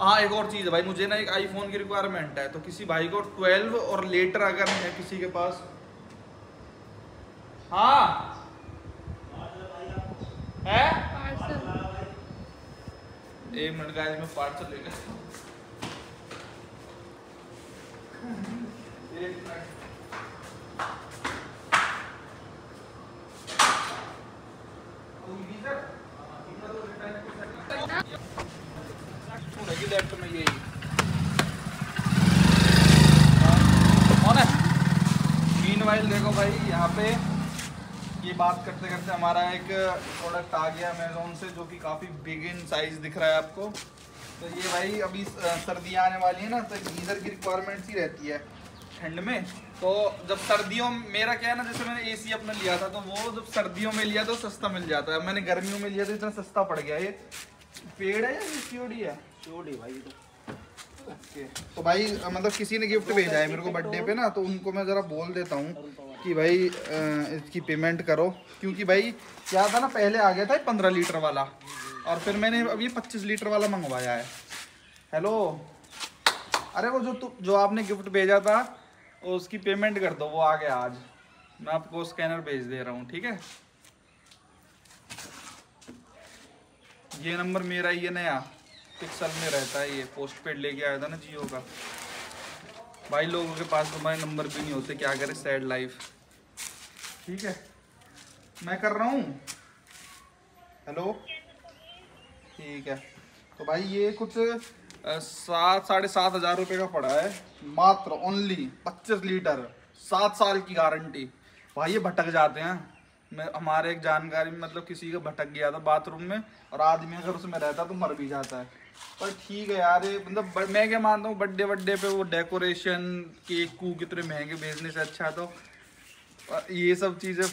हाँ एक और चीज़ है भाई, मुझे ना एक आईफोन की रिक्वायरमेंट है, तो किसी भाई को 12 और लेटर अगर है किसी के पास। हाँ है पार्सल, एक मिनट गाइस मैं पार्सल ले लेता हूँ। देखो भाई यहाँ पे ये बात करते करते हमारा एक प्रोडक्ट आ गया अमेजोन से, जो कि काफ़ी बिग इन साइज दिख रहा है आपको। तो ये भाई अभी सर्दियाँ आने वाली है ना, तो गीज़र की रिक्वायरमेंट्स ही रहती है ठंड में। तो जब सर्दियों, मेरा क्या है ना, जैसे मैंने एसी अपना लिया था तो वो जब सर्दियों में लिया तो सस्ता मिल जाता है, मैंने गर्मियों में लिया तो इतना सस्ता पड़ गया। ये पेड़ है या सीओडी है? सीओडी भाई। तो भाई मतलब किसी ने गिफ्ट भेजा है मेरे को बर्थडे पे ना, तो उनको मैं ज़रा बोल देता हूँ कि भाई इसकी पेमेंट करो, क्योंकि भाई क्या था ना, पहले आ गया था 15 लीटर वाला और फिर मैंने अभी 25 लीटर वाला मंगवाया है। हेलो, अरे वो जो आपने गिफ्ट भेजा था उसकी पेमेंट कर दो, वो आ गया आज। मैं आपको स्कैनर भेज दे रहा हूँ, ठीक है? ये नंबर मेरा ही है, नया पिक्सल में रहता है ये, पोस्टपेड लेके आया था ना जियो का। भाई लोगों के पास तुम्हारे नंबर भी नहीं होते, क्या करें, सैड लाइफ। ठीक है मैं कर रहा हूँ। हेलो, ठीक है। तो भाई ये कुछ 7,500-7,500 रुपये का पड़ा है मात्र, ओनली 25 लीटर, 7 साल की गारंटी। भाई ये भटक जाते हैं, मैं हमारे एक जानकारी में मतलब किसी का भटक गया था बाथरूम में, और आदमी अगर उसमें रहता तो मर भी जाता है। पर ठीक है यार, ये मतलब मैं क्या मानता हूँ, बर्थडे बर्थडे पे वो डेकोरेशन केक कू कितने महंगे भेजने से अच्छा तो ये सब चीज़ें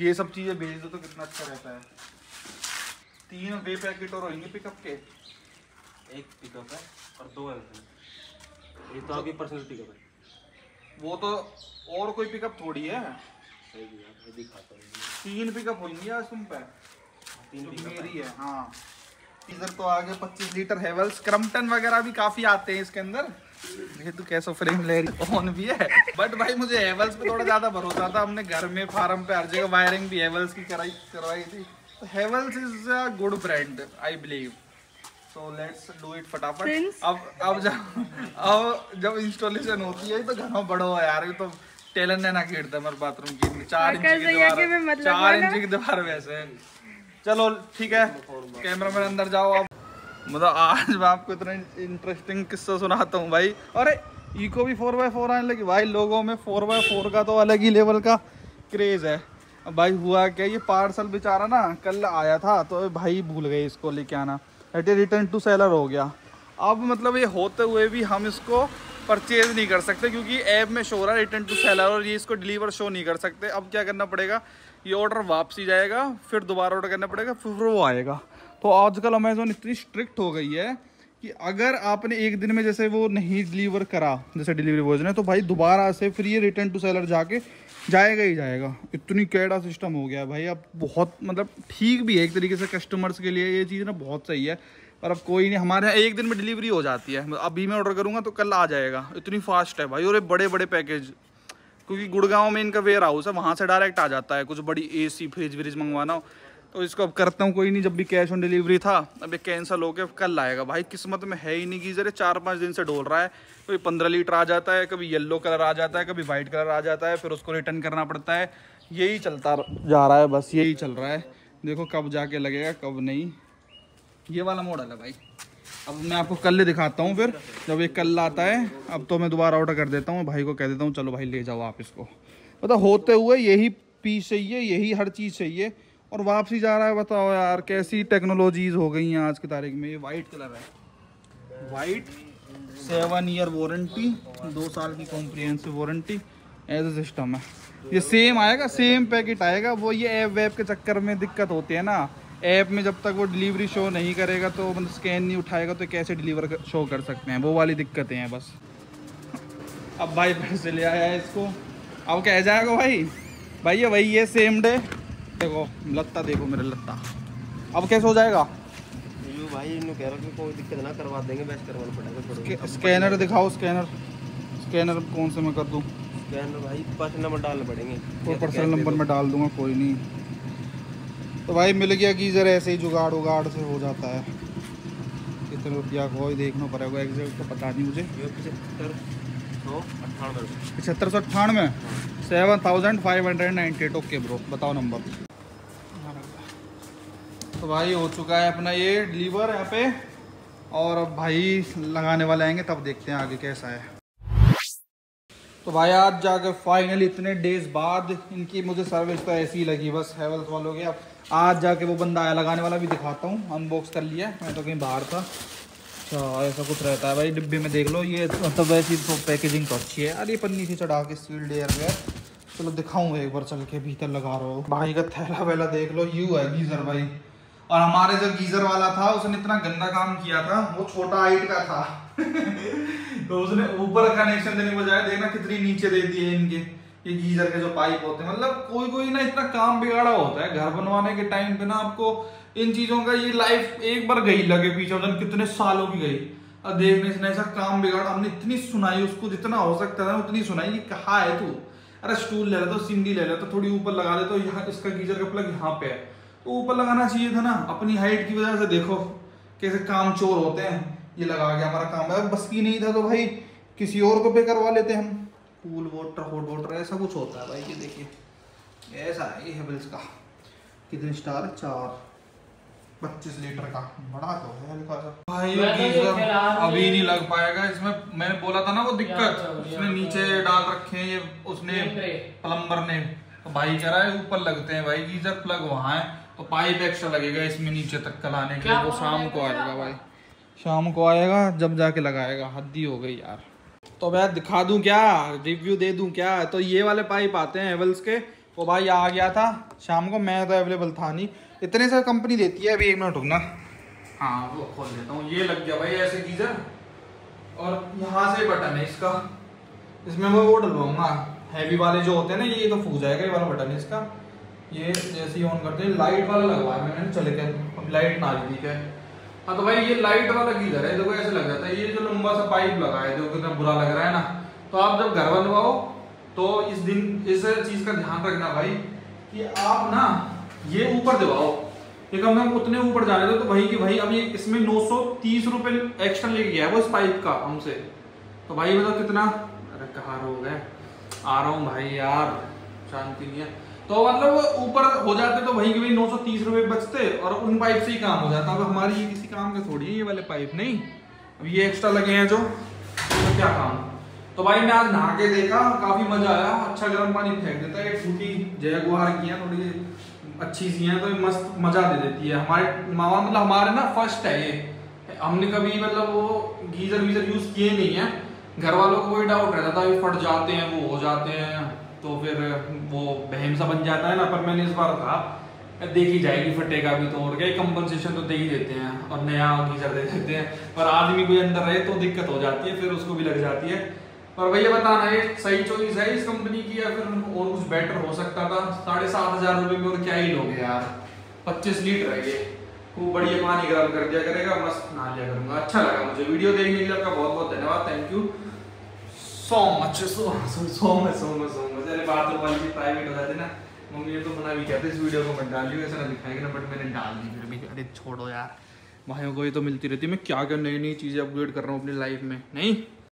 ये सब चीज़ें भेज दो तो कितना अच्छा रहता है। 3 वे पैकेट और होंगे पिकअप के, एक पिकअप है और 2 है, ये तो आपकी पर्सनल पिकअप है। वो तो और कोई पिकअप थोड़ी है, दिखाता 3 पिकअप होंगी आज तुम पे, 3 पिकअप मेरी है। हाँ इधर तो आगे 25 लीटर हेवल्स, क्रम्पटन वगैरह भी काफ़ी आते हैं इसके अंदर। ये तो कैसा फ्रेम ले रही, फोन भी है। बट भाई मुझे हेवल्स पे थोड़ा ज़्यादा भरोसा था, हमने घर में फार्म पे हर जगह वायरिंग भी हेवल्स की करवाई थी। तो Havells is a good brand I believe, so let's do it फटाफट। अब जब इंस्टॉलेशन होती है तो घना बड़ो है यार, ये तो टेलर ने ना घेरता मेरे बाथरूम की 4 इंच की दीवार वैसे। चलो ठीक है, कैमरा मैन अंदर जाओ आप। मतलब आज मैं आपको इतना इंटरेस्टिंग किस्सा सुनाता हूँ भाई। अरे इको भी 4x4 आने लगी भाई, लोगों में 4x4 का तो अलग ही लेवल का क्रेज़ है। भाई हुआ क्या, ये पार्सल बेचारा ना कल आया था तो भाई भूल गए इसको लेके आना, एट रिटर्न टू सेलर हो गया। अब मतलब ये होते हुए भी हम इसको परचेज़ नहीं कर सकते क्योंकि ऐप में शो हो रहा है रिटर्न टू सेलर, और ये इसको डिलीवर शो नहीं कर सकते। अब क्या करना पड़ेगा, ये ऑर्डर वापसी जाएगा, फिर दोबारा ऑर्डर करना पड़ेगा, फिर वो आएगा। तो आजकल अमेज़ॉन इतनी स्ट्रिक्ट हो गई है कि अगर आपने एक दिन में जैसे वो नहीं डिलीवर करा, जैसे डिलीवरी बॉय ने, तो भाई दोबारा से फिर ये रिटर्न टू सेलर जाके जाएगा ही जाएगा। इतनी कैडा सिस्टम हो गया भाई अब, बहुत मतलब ठीक भी है एक तरीके से कस्टमर्स के लिए, ये चीज़ ना बहुत सही है। और अब कोई नहीं, हमारे यहाँ एक दिन में डिलीवरी हो जाती है, अभी मैं ऑर्डर करूँगा तो कल आ जाएगा, इतनी फास्ट है भाई। और ये बड़े बड़े पैकेज, क्योंकि गुड़गांव में इनका वेयर हाउस है, वहाँ से डायरेक्ट आ जाता है। कुछ बड़ी एसी फ्रिज व्रिज मंगवाना हो तो इसको अब करता हूँ, कोई नहीं। जब भी कैश ऑन डिलीवरी था, अब ये कैंसिल हो गया, कल आएगा। भाई किस्मत में है ही नहीं गीज़र, 4-5 दिन से ढोल रहा है। कोई 15 लीटर आ जाता है, कभी येलो कलर आ जाता है, कभी वाइट कलर आ जाता है, फिर उसको रिटर्न करना पड़ता है। यही चलता जा रहा है, बस यही चल रहा है। देखो कब जाके लगेगा कब नहीं, ये वाला मॉडल है भाई। अब मैं आपको कल दिखाता हूँ, फिर जब ये कल आता है अब तो मैं दोबारा ऑर्डर कर देता हूँ, भाई को कह देता हूँ चलो भाई ले जाओ आप इसको। मतलब होते हुए यही पीस चाहिए, यही हर चीज़ चाहिए, और वापसी जा रहा है। बताओ यार कैसी टेक्नोलॉजीज़ हो गई हैं आज की तारीख में। ये वाइट कलर है, वाइट, 7 ईयर वारंटी, 2 साल की कॉम्प्रिहेंसिव वारंटी, ऐसा सिस्टम है। ये सेम आएगा, सेम पैकेट आएगा। वो ये ऐप वैप के चक्कर में दिक्कत होती है ना, ऐप में जब तक वो डिलीवरी शो नहीं करेगा तो मतलब स्कैन नहीं उठाएगा तो कैसे डिलीवर शो कर सकते हैं, वो वाली दिक्कतें हैं बस। अब भाई फिर से ले आया है इसको, अब कह जाएगा भाई ये वही है सेम डे। देखो लत्ता, देखो मेरा लत्ता, अब कैसे हो जाएगा, भाई इन्हें कह रहा हूँ कोई दिक्कत ना करवा देंगे, बेस्ट करवाना पड़ेगा। स्कैनर दिखाओ, स्कैनर स्कैनर कौन से मैं कर दूँ? स्कैनर भाई पर्सनल नंबर डालने पड़ेंगे, कोई पर्सनल नंबर मैं डाल दूँगा, कोई नहीं। तो भाई मिल गया गीज़र, ऐसे ही जुगाड़ उगाड़ से हो जाता है। कितने रुपया को देखना पड़ेगा, एग्जैक्ट तो पता नहीं मुझे। 7598 7598 ओके ब्रो बताओ नंबर। तो भाई हो चुका है अपना ये डिलीवर यहाँ पे, और अब भाई लगाने वाले आएंगे तब देखते हैं आगे कैसा है। तो भाई आज जाके फाइनली इतने डेज बाद इनकी मुझे सर्विस तो ऐसी लगी बस हैवल्स वालों के। आज जाके वो बंदा आया लगाने वाला, भी दिखाता हूँ। अनबॉक्स कर लिया, मैं तो कहीं बाहर था। अच्छा ऐसा कुछ रहता है भाई डिब्बे में, देख लो ये मतलब वैसी तो पैकेजिंग तो अच्छी है। अरे पन्नी से चढ़ा के सील्ड एयरवेयर, चलो दिखाऊँ एक बार चल के भीतर लगा रहा हूँ। भाई का थैला वैला देख लो, यू है गीज़र भाई। और हमारे जो गीज़र वाला था उसने इतना गंदा काम किया था, वो छोटा हाइट का था तो उसने ऊपर कनेक्शन देने के बजाय देखना कितनी नीचे दे दी है इनके ये गीज़र के जो पाइप होते हैं। मतलब कोई कोई ना इतना काम बिगाड़ा होता है घर बनवाने के टाइम पे ना, आपको इन चीज़ों का ये लाइफ एक बार गई लगे पीछे, उधर कितने सालों की गई। अब देखने इसने ऐसा काम बिगाड़ा, हमने इतनी सुनाई उसको जितना हो सकता था उतनी सुनाई कि कहाँ है तू, अरे स्टूल ले लेता, सीढ़ी ले लेता, थोड़ी ऊपर लगा लेता, यहाँ इसका गीज़र का प्लग यहाँ पे है तो ऊपर लगाना चाहिए था ना। अपनी हाइट की वजह से देखो कैसे काम चोर होते हैं, ये लगा के हमारा काम है। बस की नहीं था तो भाई किसी और को पे करवा लेते हम, कूल वाटर हॉट वाटर ऐसा कुछ होता है भाई। ये देखिए ऐसा है ये हैवल्स का, कितने स्टार 4 25 लीटर का, बड़ा तो है हल्का सा भाई। गीज़र अभी नहीं लग पाएगा इसमें, मैंने बोला था ना वो दिक्कत, उसने नीचे डाल रखे हैं ये उसने प्लम्बर ने, तो भाई कह रहा है ऊपर लगते हैं भाई गीज़र, प्लग वहाँ है तो पाइप एक्स्ट्रा लगेगा इसमें नीचे तक लाने के लिए। वो शाम को आएगा भाई, शाम को आएगा जब जाके लगाएगा। हद्दी हो गई यार। तो मैं दिखा दूं क्या, रिव्यू दे दूं क्या? तो ये वाले पाइप आते हैं हैवल्स के, वो भाई आ गया था शाम को, मैं तो अवेलेबल था नहीं। इतने सारे कंपनी देती है, अभी एक मिनट रुकना। हाँ वो खोल देता हूँ। ये लग गया भाई ऐसे गीज़र, और यहाँ से बटन है इसका, इसमें मैं वो डलवाऊँगा हैवी वाले जो होते हैं ना, ये तो फूक जाएगा। ये वाला बटन है इसका, ये जैसे ही ऑन करते हैं लाइट वाला लगवाया मैंने, चले गए लाइट ना ठीक है। हाँ तो भाई ये लाइट वाला गीज़र है, देखो ऐसे लग जाता है। ये जो लंबा सा पाइप लगा है देखो कितना बुरा लग रहा है ना। तो आप जब घर बनवाओ तो इस चीज़ का ध्यान रखना भाई कि आप ना ये ऊपर दबाओ, ये कम से कम उतने ऊपर जाने दो। तो भाई कि भाई अभी इसमें 930 रुपये एक्स्ट्रा ले गया है वो इस पाइप का हमसे। तो भाई बताओ कितना, अरे कहाँ हो गए, आ रहा हूँ भाई यार शांति नहीं है। तो मतलब ऊपर हो जाते तो वहीं के वहीं 930 रुपये बचते, और उन पाइप से ही काम हो जाता। अब हमारी ये किसी काम के थोड़ी है ये वाले पाइप, नहीं अब ये एक्स्ट्रा लगे हैं जो तो क्या काम। तो भाई मैं आज नहा के देखा, काफ़ी मज़ा आया, अच्छा गर्म पानी फेंक देता है। एक छोटी जयगुहार की है, थोड़ी अच्छी सी है तो मस्त मज़ा दे देती है। हमारे मामा मतलब हमारे ना फर्स्ट है ये, हमने कभी मतलब वो गीज़र वीज़र यूज़ किए नहीं है। घर वालों को कोई डाउट रहता था फट जाते हैं वो हो जाते हैं, तो फिर वो बहम सा बन जाता है ना। पर मैंने इस बार कहा देखी जाएगी, फटेगा भी तो और क्या, कंपनसेशन तो दे ही देते हैं और नया गीज़र दे देते हैं। पर आदमी कोई अंदर रहे तो दिक्कत हो जाती है, फिर उसको भी लग जाती है। पर भैया बताना ये सही चॉइस है इस कंपनी की या फिर और कुछ बेटर हो सकता था? 7,500 रुपये में और क्या ही लोगे यार, 25 लीटर है ये। खूब बढ़िया पानी गर्म कर दिया करेगा, मस्त नहा लिया करूँगा। अच्छा लगा मुझे, वीडियो देखने के लिए आपका बहुत बहुत धन्यवाद, थैंक यू सो मच। अरे बात तो वाली प्राइवेट हो जाती ना, मम्मी ये तो मना भी कहते इस वीडियो को मत डालियो, ऐसा ना दिखाएगा ना, बट मैंने डाल दी फिर भी। अरे छोड़ो यार, भाइयों को ये तो मिलती रहती है। मैं क्या नई नई चीज़ें अपग्रेड कर रहा हूँ अपनी लाइफ में। नहीं